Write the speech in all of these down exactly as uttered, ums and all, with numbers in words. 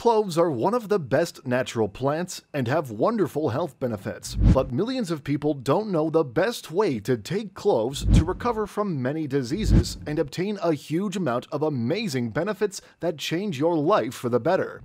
Cloves are one of the best natural plants and have wonderful health benefits, but millions of people don't know the best way to take cloves to recover from many diseases and obtain a huge amount of amazing benefits that change your life for the better.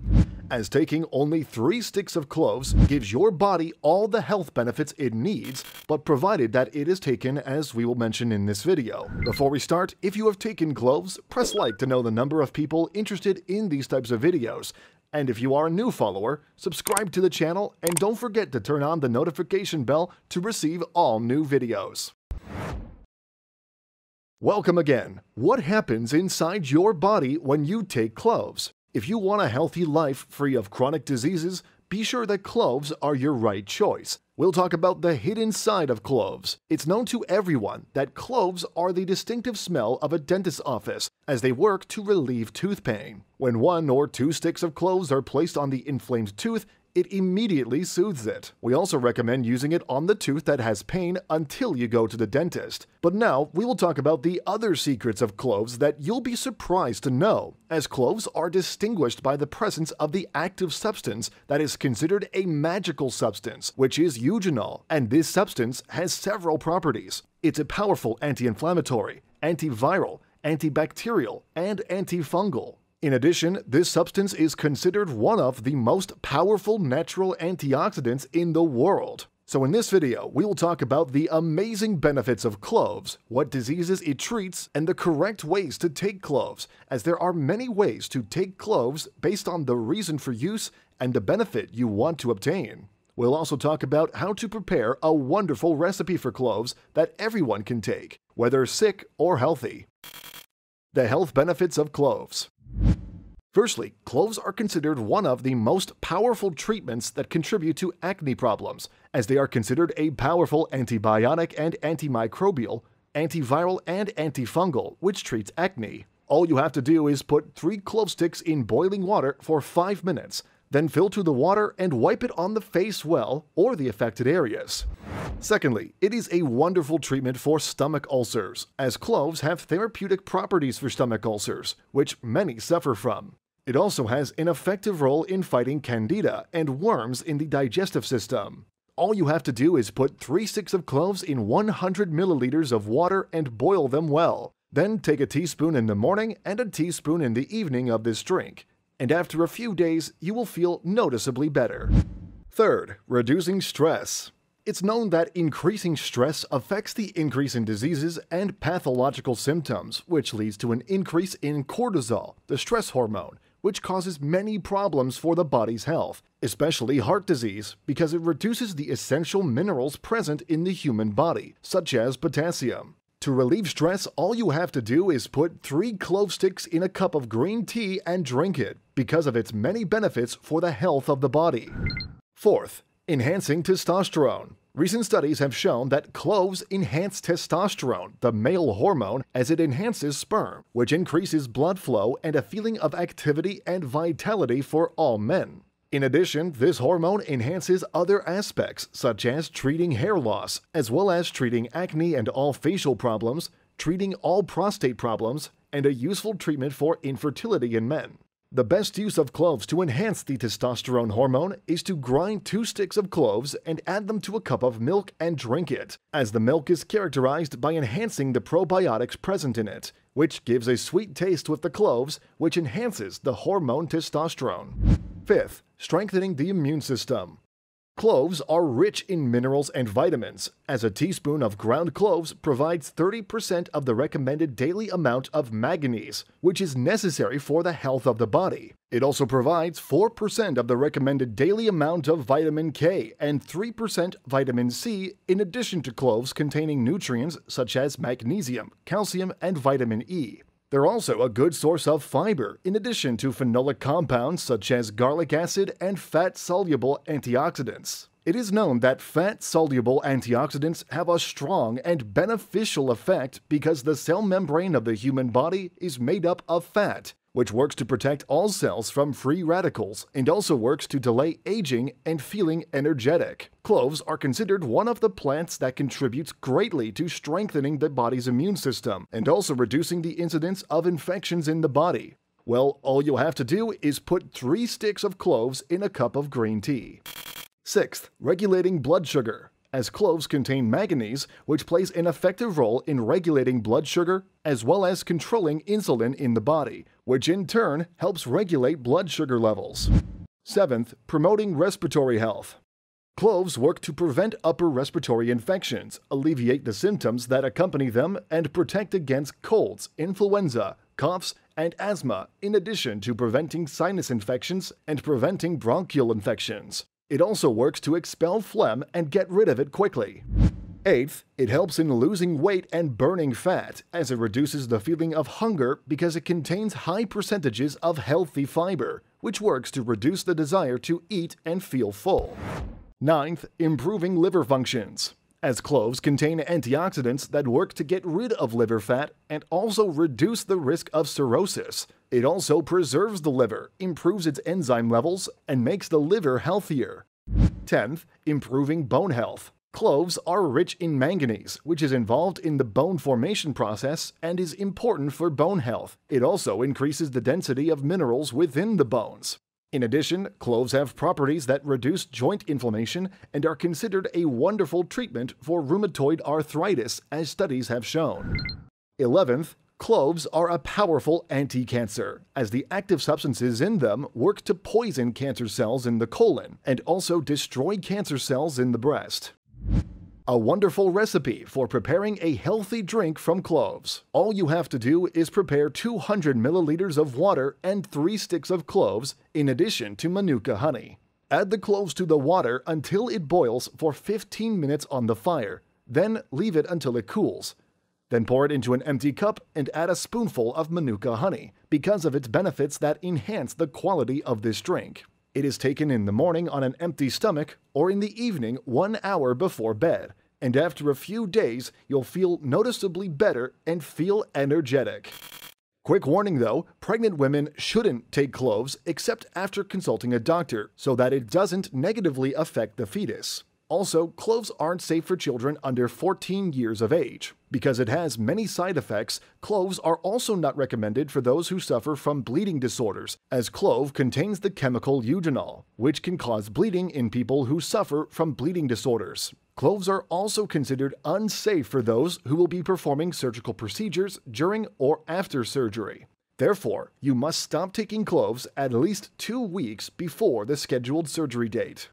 As taking only three sticks of cloves gives your body all the health benefits it needs, but provided that it is taken as we will mention in this video. Before we start, if you have taken cloves, press like to know the number of people interested in these types of videos. And if you are a new follower, subscribe to the channel and don't forget to turn on the notification bell to receive all new videos. Welcome again. What happens inside your body when you take cloves? If you want a healthy life free of chronic diseases, be sure that cloves are your right choice. We'll talk about the hidden side of cloves. It's known to everyone that cloves are the distinctive smell of a dentist's office, as they work to relieve tooth pain. When one or two sticks of cloves are placed on the inflamed tooth, it immediately soothes it. We also recommend using it on the tooth that has pain until you go to the dentist. But now we will talk about the other secrets of cloves that you'll be surprised to know, as cloves are distinguished by the presence of the active substance that is considered a magical substance, which is eugenol, and this substance has several properties. It's a powerful anti-inflammatory, antiviral, antibacterial, and antifungal. In addition, this substance is considered one of the most powerful natural antioxidants in the world. So in this video, we will talk about the amazing benefits of cloves, what diseases it treats, and the correct ways to take cloves, as there are many ways to take cloves based on the reason for use and the benefit you want to obtain. We'll also talk about how to prepare a wonderful recipe for cloves that everyone can take, whether sick or healthy. The health benefits of cloves. Firstly, cloves are considered one of the most powerful treatments that contribute to acne problems, as they are considered a powerful antibiotic and antimicrobial, antiviral and antifungal, which treats acne. All you have to do is put three clove sticks in boiling water for five minutes, then filter the water and wipe it on the face well or the affected areas. Secondly, it is a wonderful treatment for stomach ulcers, as cloves have therapeutic properties for stomach ulcers, which many suffer from. It also has an effective role in fighting candida and worms in the digestive system. All you have to do is put three sticks of cloves in one hundred milliliters of water and boil them well. Then take a teaspoon in the morning and a teaspoon in the evening of this drink, and after a few days, you will feel noticeably better. Third, reducing stress. It's known that increasing stress affects the increase in diseases and pathological symptoms, which leads to an increase in cortisol, the stress hormone, which causes many problems for the body's health, especially heart disease, because it reduces the essential minerals present in the human body, such as potassium. To relieve stress, all you have to do is put three clove sticks in a cup of green tea and drink it, because of its many benefits for the health of the body. Fourth, enhancing testosterone. Recent studies have shown that cloves enhance testosterone, the male hormone, as it enhances sperm, which increases blood flow and a feeling of activity and vitality for all men. In addition, this hormone enhances other aspects, such as treating hair loss, as well as treating acne and all facial problems, treating all prostate problems, and a useful treatment for infertility in men. The best use of cloves to enhance the testosterone hormone is to grind two sticks of cloves and add them to a cup of milk and drink it, as the milk is characterized by enhancing the probiotics present in it, which gives a sweet taste with the cloves, which enhances the hormone testosterone. Fifth, strengthening the immune system. Cloves are rich in minerals and vitamins, as a teaspoon of ground cloves provides thirty percent of the recommended daily amount of manganese, which is necessary for the health of the body. It also provides four percent of the recommended daily amount of vitamin K and three percent vitamin C, in addition to cloves containing nutrients such as magnesium, calcium, and vitamin E. They're also a good source of fiber, in addition to phenolic compounds such as garlic acid and fat-soluble antioxidants. It is known that fat-soluble antioxidants have a strong and beneficial effect because the cell membrane of the human body is made up of fat, which works to protect all cells from free radicals and also works to delay aging and feeling energetic. Cloves are considered one of the plants that contributes greatly to strengthening the body's immune system and also reducing the incidence of infections in the body. Well, all you'll have to do is put three sticks of cloves in a cup of green tea. Sixth, regulating blood sugar, as cloves contain manganese, which plays an effective role in regulating blood sugar as well as controlling insulin in the body, which in turn helps regulate blood sugar levels. Seventh, promoting respiratory health. Cloves work to prevent upper respiratory infections, alleviate the symptoms that accompany them, and protect against colds, influenza, coughs, and asthma, in addition to preventing sinus infections and preventing bronchial infections. It also works to expel phlegm and get rid of it quickly. Eighth, it helps in losing weight and burning fat, as it reduces the feeling of hunger because it contains high percentages of healthy fiber, which works to reduce the desire to eat and feel full. Ninth, improving liver functions, as cloves contain antioxidants that work to get rid of liver fat and also reduce the risk of cirrhosis. It also preserves the liver, improves its enzyme levels, and makes the liver healthier. Tenth, improving bone health. Cloves are rich in manganese, which is involved in the bone formation process and is important for bone health. It also increases the density of minerals within the bones. In addition, cloves have properties that reduce joint inflammation and are considered a wonderful treatment for rheumatoid arthritis, as studies have shown. eleventh, cloves are a powerful anti-cancer, as the active substances in them work to poison cancer cells in the colon and also destroy cancer cells in the breast. A wonderful recipe for preparing a healthy drink from cloves. All you have to do is prepare two hundred milliliters of water and three sticks of cloves, in addition to Manuka honey. Add the cloves to the water until it boils for fifteen minutes on the fire, then leave it until it cools. Then pour it into an empty cup and add a spoonful of Manuka honey because of its benefits that enhance the quality of this drink. It is taken in the morning on an empty stomach or in the evening one hour before bed, and after a few days you'll feel noticeably better and feel energetic. Quick warning though, pregnant women shouldn't take cloves except after consulting a doctor so that it doesn't negatively affect the fetus. Also, cloves aren't safe for children under fourteen years of age. Because it has many side effects, cloves are also not recommended for those who suffer from bleeding disorders, as clove contains the chemical eugenol, which can cause bleeding in people who suffer from bleeding disorders. Cloves are also considered unsafe for those who will be performing surgical procedures during or after surgery. Therefore, you must stop taking cloves at least two weeks before the scheduled surgery date.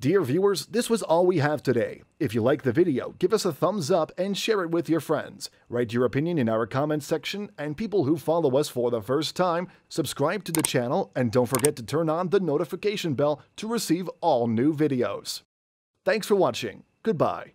Dear viewers, this was all we have today. If you like the video, give us a thumbs up and share it with your friends. Write your opinion in our comments section, and people who follow us for the first time, subscribe to the channel and don't forget to turn on the notification bell to receive all new videos. Thanks for watching. Goodbye.